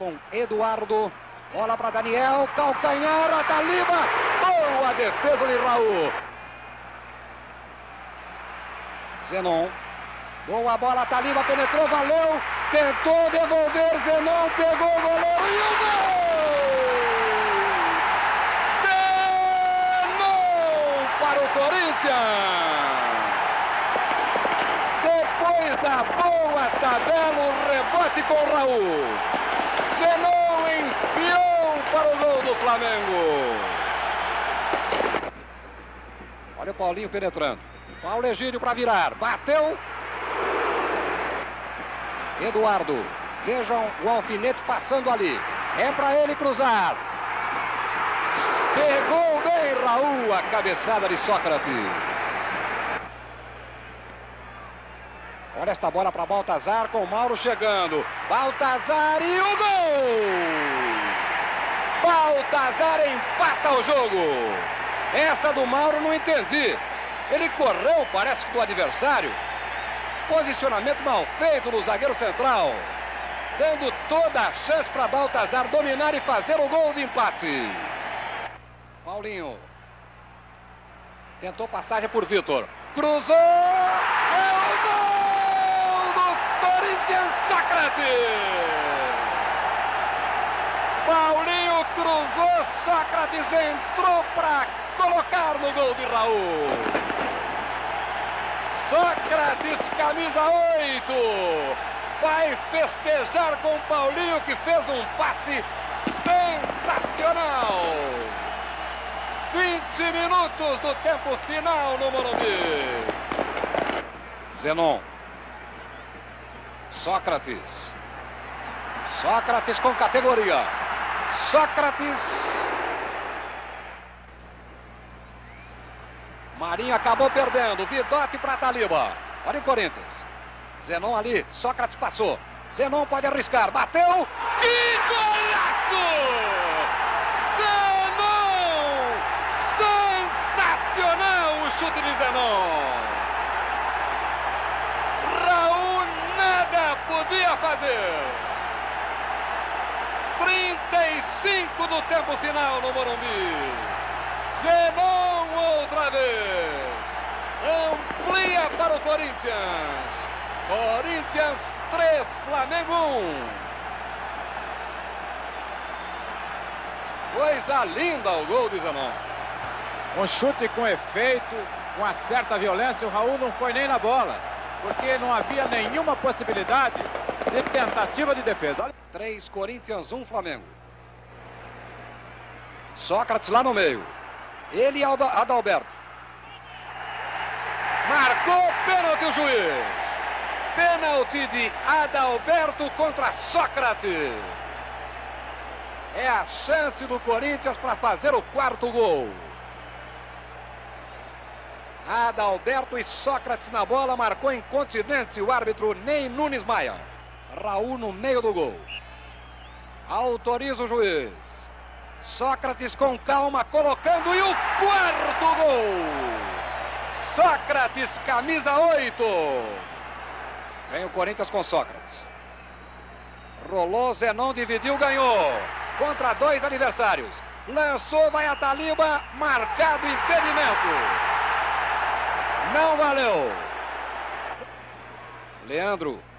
com Eduardo, bola para Daniel, calcanhar, Taliba, boa defesa de Raul. Zenon, boa bola, Taliba penetrou, valeu, tentou devolver, Zenon pegou o goleiro e o gol! Zenon para o Corinthians! Depois da boa tabela, o rebote com o Raul. Zenon enfiou para o gol do Flamengo. Olha o Paulinho penetrando. Paulo Egídio para virar, bateu. Eduardo, vejam o alfinete passando ali, é para ele cruzar, pegou bem Raul, a cabeçada de Sócrates. Olha esta bola para Baltazar, com o Mauro chegando, Baltazar e o gol! Baltazar empata o jogo. Essa do Mauro não entendi, ele correu, parece que do adversário. Posicionamento mal feito do zagueiro central, dando toda a chance para Baltazar dominar e fazer o gol de empate. Paulinho tentou passagem por Vitor, cruzou, é o gol do Corinthians, Sócrates! Paulinho cruzou, Sócrates entrou para colocar no gol de Raul. Sócrates, camisa 8, vai festejar com o Paulinho, que fez um passe sensacional. 20 minutos do tempo final no Morumbi. Zenon. Sócrates. Sócrates com categoria. Sócrates. Marinho acabou perdendo, Vidotti para Taliba, olha o Corinthians, Zenon ali, Sócrates passou, Zenon pode arriscar, bateu, que golaço! Zenon, sensacional o chute de Zenon, Raul nada podia fazer, 35 do tempo final no Morumbi, Zenon outra vez, amplia para o Corinthians, Corinthians 3, Flamengo 1. Coisa linda o gol de Zenon. Um chute com efeito, com uma certa violência, o Raul não foi nem na bola, porque não havia nenhuma possibilidade de tentativa de defesa. Olha. 3, Corinthians 1, Flamengo. Sócrates lá no meio. Ele e Adalberto. Marcou pênalti o juiz. Pênalti de Adalberto contra Sócrates. É a chance do Corinthians para fazer o quarto gol. Adalberto e Sócrates na bola, marcou incontinência o árbitro Ney Nunes Maia. Raul no meio do gol. Autoriza o juiz. Sócrates com calma, colocando, e o quarto gol! Sócrates, camisa 8. Vem o Corinthians com Sócrates. Rolou, Zenon dividiu, ganhou. Contra dois adversários. Lançou, vai a Taliba, marcado, impedimento. Não valeu. Leandro.